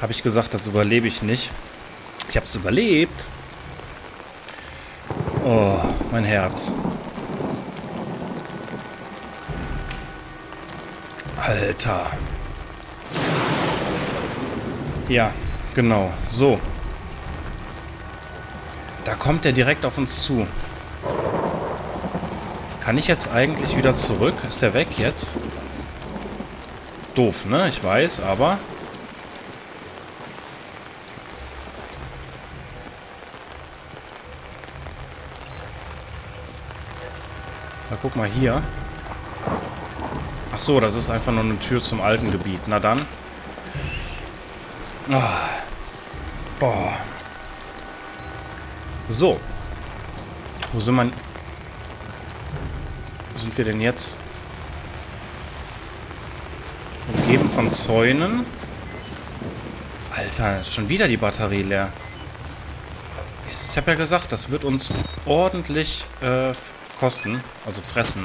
Habe ich gesagt, das überlebe ich nicht. Ich habe es überlebt. Oh, mein Herz. Alter. Ja, genau. So. Da kommt der direkt auf uns zu. Kann ich jetzt eigentlich wieder zurück? Ist der weg jetzt? Doof, ne? Ich weiß, aber... Na, guck mal hier. Ach so, das ist einfach nur eine Tür zum alten Gebiet. Na dann. Oh. Boah. So. Wo sind wir? Wo sind wir denn jetzt? Umgeben von Zäunen. Alter, ist schon wieder die Batterie leer. Ich habe ja gesagt, das wird uns ordentlich kosten. Also fressen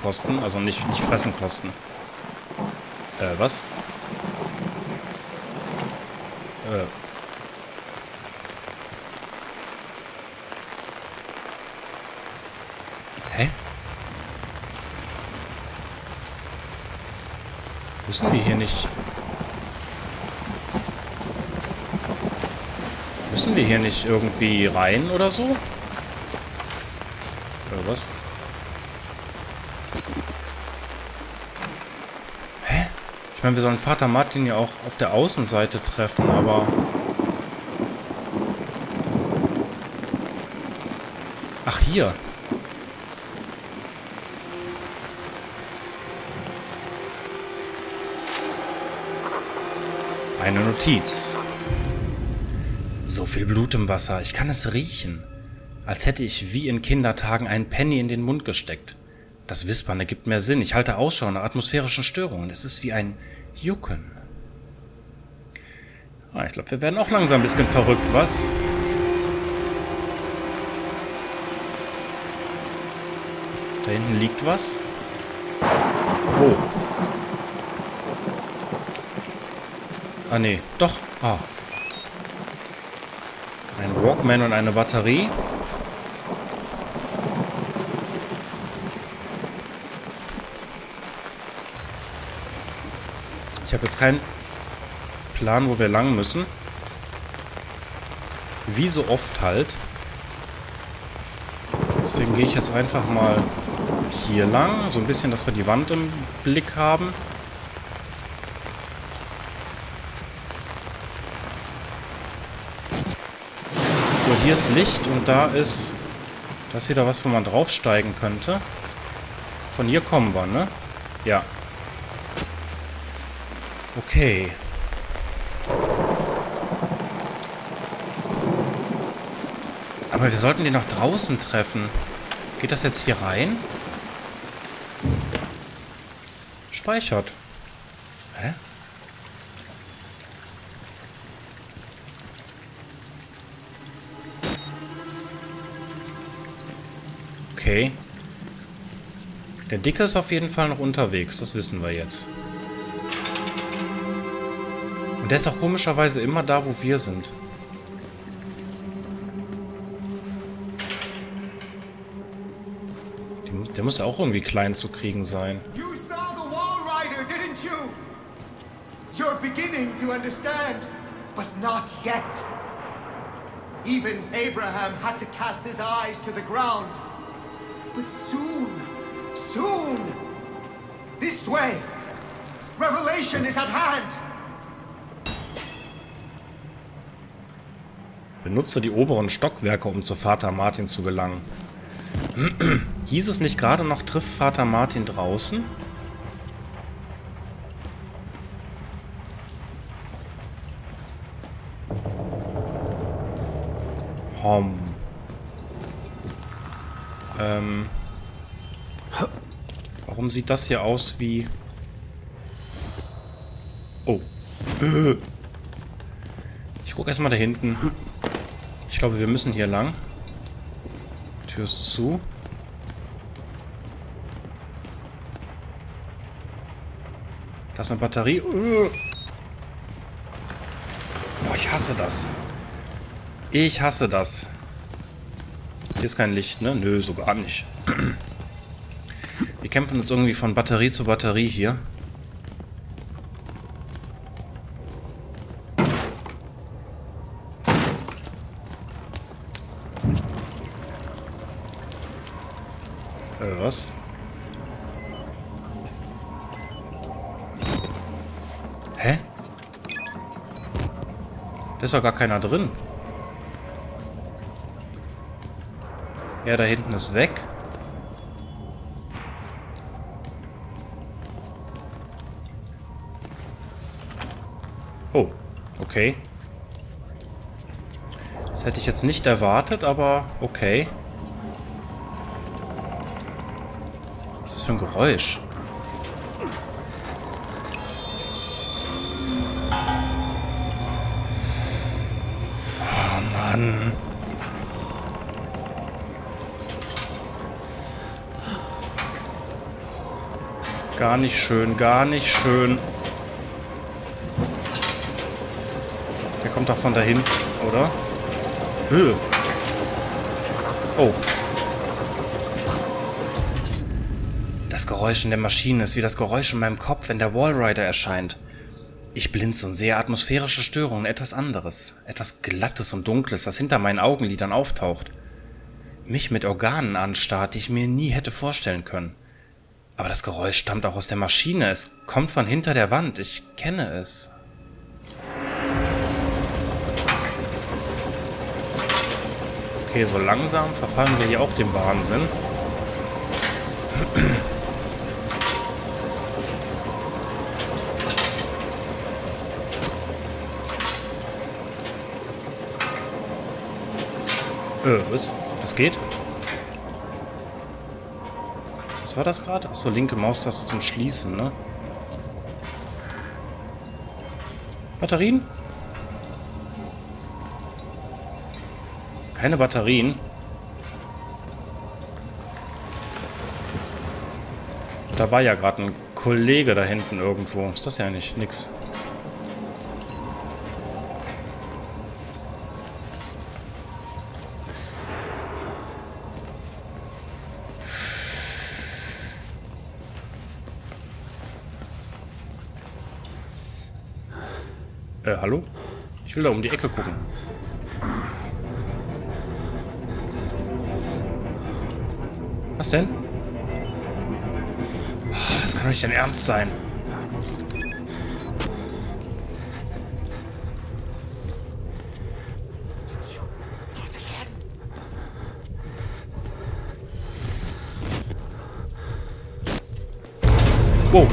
kosten. Also nicht fressen kosten. Was? Hä? Müssen wir hier nicht... Müssen wir hier nicht irgendwie rein oder so? Oder was? Hä? Ich meine, wir sollen Vater Martin ja auch auf der Außenseite treffen, aber... Ach, hier. Eine Notiz. So viel Blut im Wasser. Ich kann es riechen. Als hätte ich wie in Kindertagen einen Penny in den Mund gesteckt. Das Wispern ergibt mehr Sinn. Ich halte Ausschau nach atmosphärischen Störungen. Es ist wie ein Jucken. Ah, ich glaube, wir werden auch langsam ein bisschen verrückt, was? Da hinten liegt was. Oh. Ah, nee, doch. Ah. Ein Walkman und eine Batterie. Ich habe jetzt keinen Plan, wo wir lang müssen. Wie so oft halt. Deswegen gehe ich jetzt einfach mal hier lang. So ein bisschen, dass wir die Wand im Blick haben. Hier ist Licht und da ist wieder was, wo man draufsteigen könnte. Von hier kommen wir, ne? Ja. Okay. Aber wir sollten den nach draußen treffen. Geht das jetzt hier rein? Speichert. Hä? Okay. Der Dicke ist auf jeden Fall noch unterwegs. Das wissen wir jetzt. Und der ist auch komischerweise immer da, wo wir sind. Der muss ja auch irgendwie klein zu kriegen sein. You saw the Walrider, didn't you? You're beginning to understand, but not yet. Even Abraham had to cast his eyes to the ground. But soon, soon, this way, revelation is at hand. Benutze die oberen Stockwerke, um zu Vater Martin zu gelangen. Hieß es nicht gerade noch, trifft Vater Martin draußen? Hom. Warum sieht das hier aus wie... Oh. Ich gucke erstmal da hinten. Ich glaube, wir müssen hier lang. Tür ist zu. Da ist eine Batterie. Oh, ich hasse das. Ich hasse das. Hier ist kein Licht, ne? Nö, so gar nicht. Wir kämpfen jetzt irgendwie von Batterie zu Batterie hier. Was? Hä? Da ist doch gar keiner drin. Ja, da hinten ist weg. Oh, okay. Das hätte ich jetzt nicht erwartet, aber okay. Was ist das für ein Geräusch? Oh Mann. Gar nicht schön, gar nicht schön. Der kommt doch von dahin, oder? Höh. Oh. Das Geräusch in der Maschine ist wie das Geräusch in meinem Kopf, wenn der Walrider erscheint. Ich blinze und sehe atmosphärische Störungen, etwas anderes. Etwas Glattes und Dunkles, das hinter meinen Augenlidern auftaucht. Mich mit Organen anstarrt, die ich mir nie hätte vorstellen können. Aber das Geräusch stammt auch aus der Maschine. Es kommt von hinter der Wand. Ich kenne es. Okay, so langsam verfallen wir hier auch dem Wahnsinn. Was? Das geht? Was war das gerade? Achso, linke Maustaste zum Schließen, ne? Batterien? Keine Batterien. Da war ja gerade ein Kollege da hinten irgendwo. Ist das ja nicht? Nix. Hallo? Ich will da um die Ecke gucken. Was denn? Das kann doch nicht dein Ernst sein. Wow.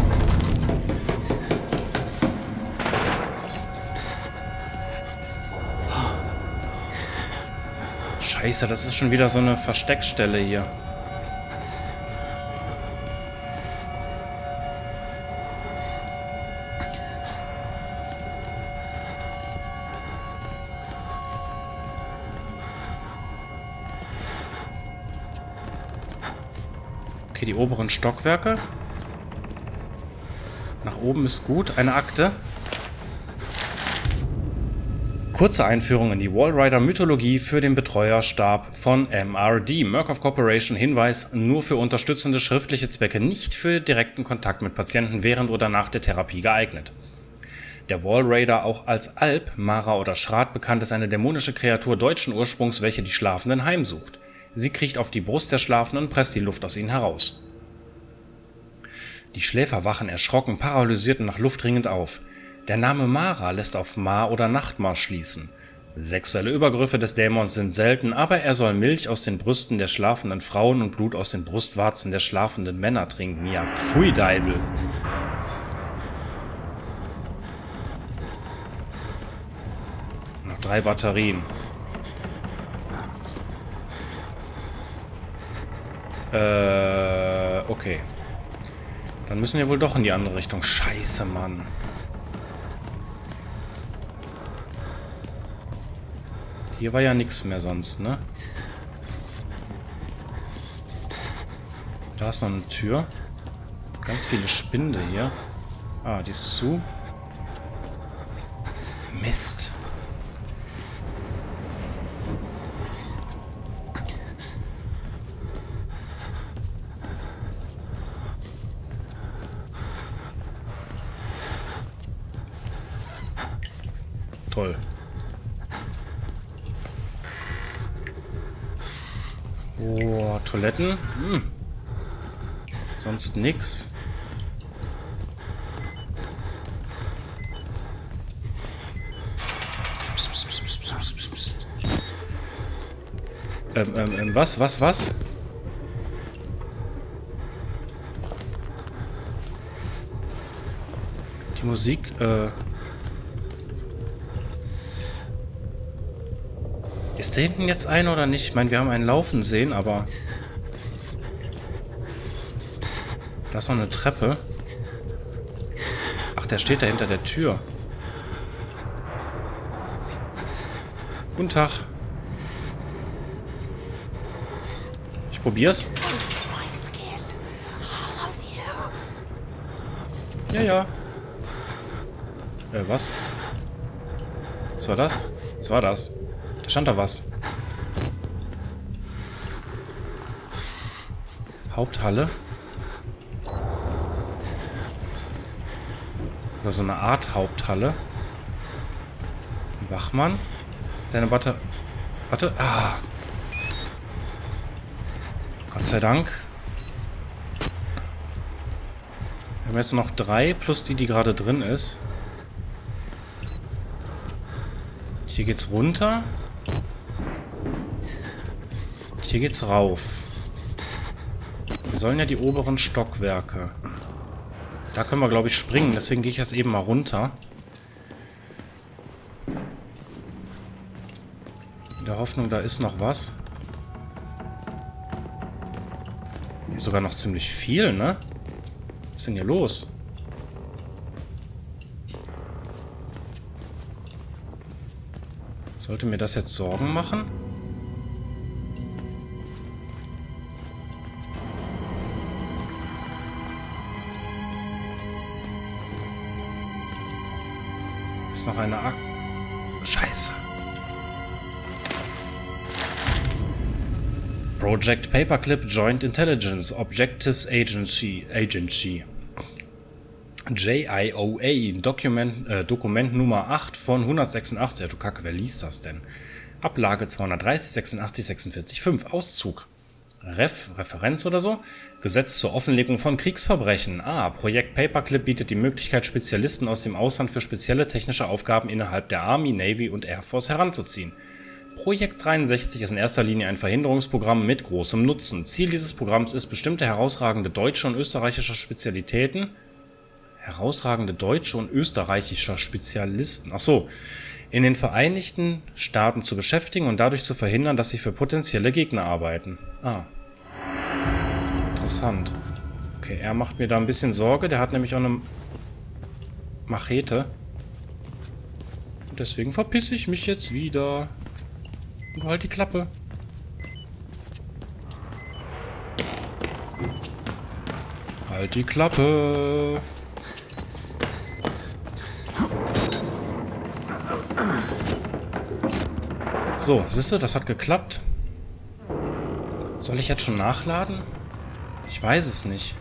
Scheiße, das ist schon wieder so eine Versteckstelle hier. Okay, die oberen Stockwerke. Nach oben ist gut. Eine Akte. Kurze Einführung in die Walrider-Mythologie für den Betreuerstab von MRD. Murkoff Corporation, Hinweis, nur für unterstützende schriftliche Zwecke, nicht für direkten Kontakt mit Patienten während oder nach der Therapie geeignet. Der Walrider, auch als Alp, Mara oder Schrat bekannt, ist eine dämonische Kreatur deutschen Ursprungs, welche die Schlafenden heimsucht. Sie kriecht auf die Brust der Schlafenden und presst die Luft aus ihnen heraus. Die Schläfer wachen erschrocken, paralysiert und nach Luft ringend auf. Der Name Mara lässt auf Ma oder Nachtmar schließen. Sexuelle Übergriffe des Dämons sind selten, aber er soll Milch aus den Brüsten der schlafenden Frauen und Blut aus den Brustwarzen der schlafenden Männer trinken. Ja, pfui, Deibel. Noch 3 Batterien. Okay. Dann müssen wir wohl doch in die andere Richtung. Scheiße, Mann. Hier war ja nichts mehr sonst, ne? Da ist noch eine Tür. Ganz viele Spinde hier. Ah, die ist zu. Mist. Toll. Oh, Toiletten. Hm. Sonst nix. Was? Die Musik, Ist da hinten jetzt einer oder nicht? Ich meine, wir haben einen laufen sehen, aber... Da ist noch eine Treppe. Ach, der steht da hinter der Tür. Guten Tag. Ich probier's. Ja. Was? Was war das? Was war das? Da stand da was. Haupthalle. Oder so eine Art Haupthalle. Ein Wachmann. Deine Warte. Warte. Ah. Gott sei Dank. Wir haben jetzt noch 3 plus die gerade drin ist. Hier geht's runter. Hier geht's rauf. Wir sollen ja die oberen Stockwerke. Da können wir, glaube ich, springen. Deswegen gehe ich jetzt eben mal runter. In der Hoffnung, da ist noch was. Hier ist sogar noch ziemlich viel, ne? Was ist denn hier los? Sollte mir das jetzt Sorgen machen? Ist noch eine Akte. Scheiße. Project Paperclip Joint Intelligence Objectives Agency. JIOA, Dokument Nummer 8 von 186. Ja, du Kacke, wer liest das denn? Ablage 230, 86, 46, 5, Auszug. Referenz oder so? Gesetz zur Offenlegung von Kriegsverbrechen. Ah, Projekt Paperclip bietet die Möglichkeit, Spezialisten aus dem Ausland für spezielle technische Aufgaben innerhalb der Army, Navy und Air Force heranzuziehen. Projekt 63 ist in erster Linie ein Verhinderungsprogramm mit großem Nutzen. Ziel dieses Programms ist, bestimmte herausragende deutsche und österreichische Spezialitäten... Herausragende deutsche und österreichischer Spezialisten, in den Vereinigten Staaten zu beschäftigen und dadurch zu verhindern, dass sie für potenzielle Gegner arbeiten. Ah. Interessant. Okay, er macht mir da ein bisschen Sorge. Der hat nämlich auch eine Machete. Und deswegen verpisse ich mich jetzt wieder. Und halt die Klappe. Halt die Klappe. So, siehst du, das hat geklappt. Soll ich jetzt schon nachladen? Ich weiß es nicht.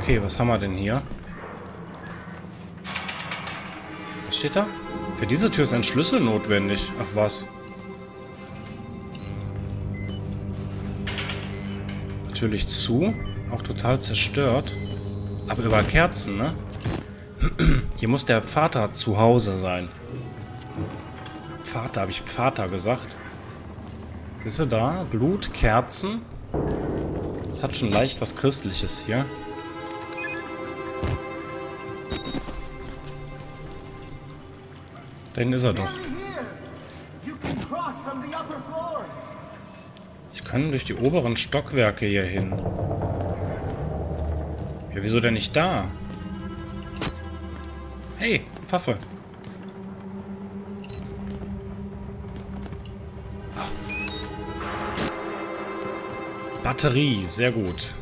Okay, was haben wir denn hier? Was steht da? Für diese Tür ist ein Schlüssel notwendig. Ach was. Natürlich zu. Auch total zerstört. Aber über Kerzen, ne? Hier muss der Vater zu Hause sein. Vater, habe ich Vater gesagt. Ist er da? Blut, Kerzen. Das hat schon leicht was Christliches hier. Da hinten ist er doch. Sie können durch die oberen Stockwerke hier hin. Ja, wieso denn nicht da? Hey, Pfaffe. Batterie, sehr gut.